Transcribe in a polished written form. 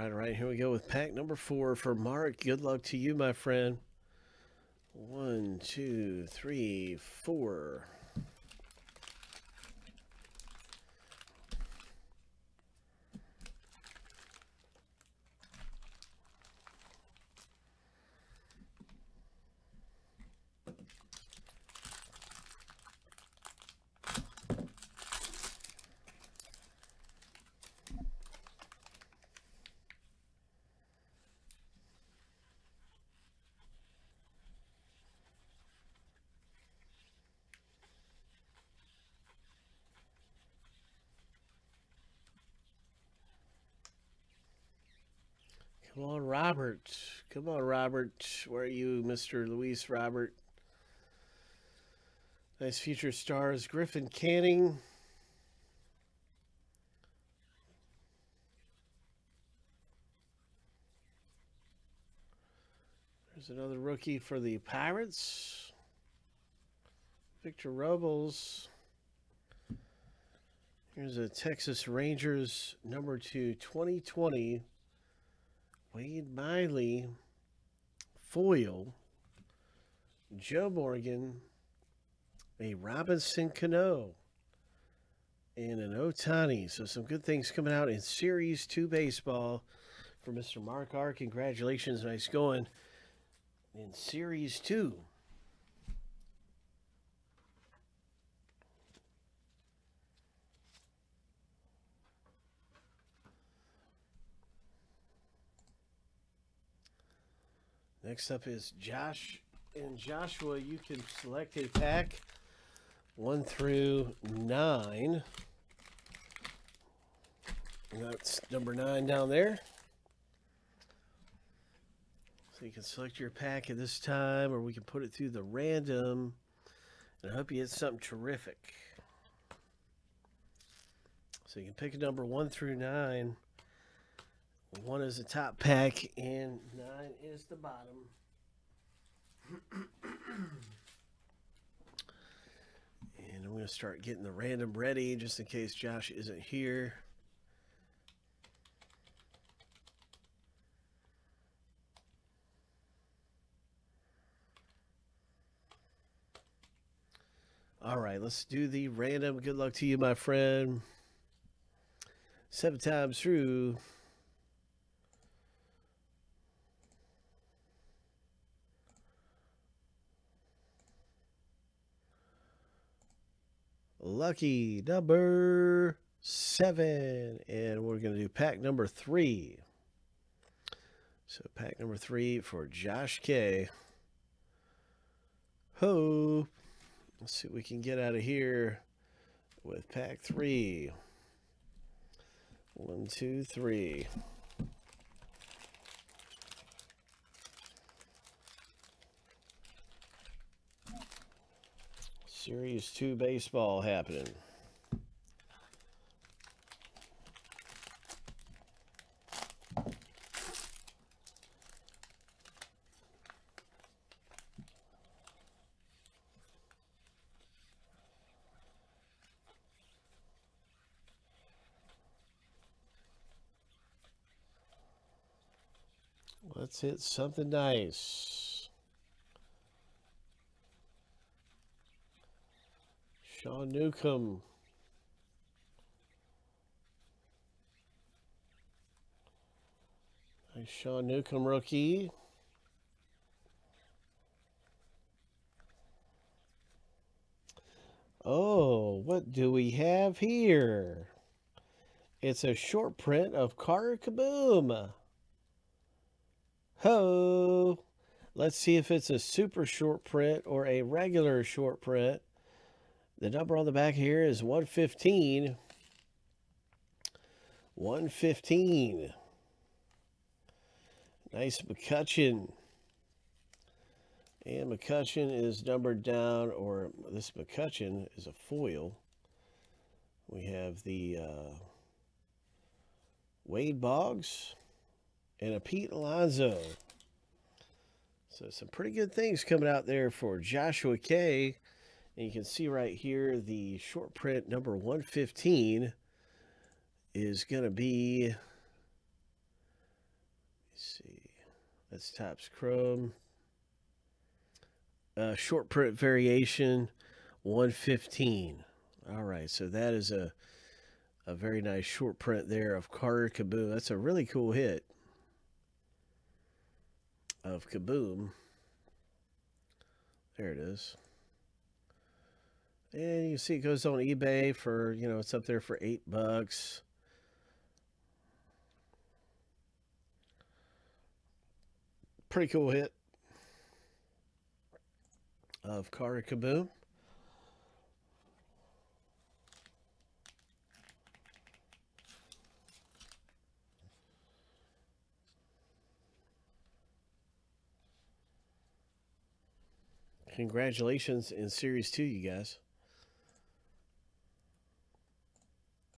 All right. Here we go with pack number 4 for Mark. Good luck to you, my friend. 1, 2, 3, 4. Come on, Robert. Come on, Robert. Where are you, Mr. Luis Robert? Nice future stars, Griffin Canning. There's another rookie for the Pirates, Victor Robles. Here's a Texas Rangers number 2/2020. Wade Miley, foil, Joe Morgan, a Robinson Cano, and an Otani. So some good things coming out in Series 2 baseball for Mr. Mark R. Congratulations, nice going in Series 2. Next up is Josh and Joshua. You can select a pack 1 through 9. That's number 9 down there. So you can select your pack at this time, or we can put it through the random. And I hope you get something terrific. So you can pick a number 1 through 9. 1 is the top pack and 9 is the bottom. And I'm going to start getting the random ready just in case Josh isn't here. All right, let's do the random. Good luck to you, my friend. 7 times through. Lucky number 7, and we're going to do pack number 3. So pack number 3 for Josh K. Ho! Let's see what we can get out of here with pack 3. 1, 2, 3. Series 2 baseball happening. Let's hit something nice. Sean Newcomb. Nice Sean Newcomb rookie. Oh, what do we have here? It's a short print of Carter Kieboom. Ho! Let's see if it's a super short print or a regular short print. The number on the back here is 115. 115. Nice McCutchen. And McCutchen is numbered down, or this McCutchen is a foil. We have the Wade Boggs and a Pete Alonso. So some pretty good things coming out there for Joshua K. And you can see right here, the short print number 115 is going to be see. That's Topps Chrome. Short print variation, 115. All right, so that is a very nice short print there of Carter Kieboom. That's a really cool hit of Kieboom. There it is. And you can see it goes on eBay for, you know, it's up there for $8. Pretty cool hit of Carter Kieboom. Congratulations in Series 2, you guys.